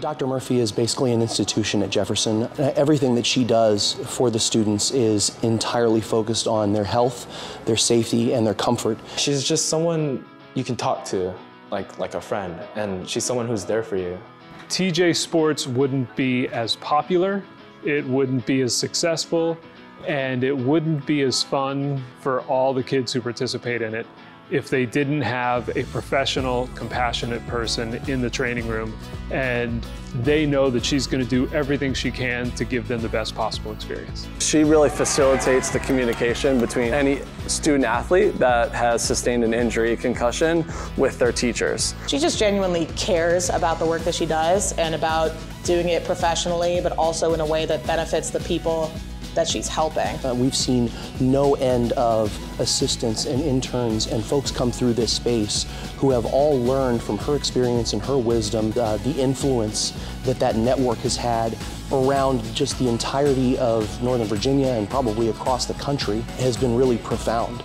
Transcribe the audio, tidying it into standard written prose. Dr. Murphy is basically an institution at Jefferson. Everything that she does for the students is entirely focused on their health, their safety, and their comfort. She's just someone you can talk to, like a friend, and she's someone who's there for you. TJ Sports wouldn't be as popular, it wouldn't be as successful, and it wouldn't be as fun for all the kids who participate in it if they didn't have a professional, compassionate person in the training room, and they know that she's going to do everything she can to give them the best possible experience. She really facilitates the communication between any student athlete that has sustained an injury, concussion, with their teachers. She just genuinely cares about the work that she does and about doing it professionally, but also in a way that benefits the people that she's helping. We've seen no end of assistants and interns and folks come through this space who have all learned from her experience and her wisdom the influence that that network has had around just the entirety of Northern Virginia and probably across the country has been really profound.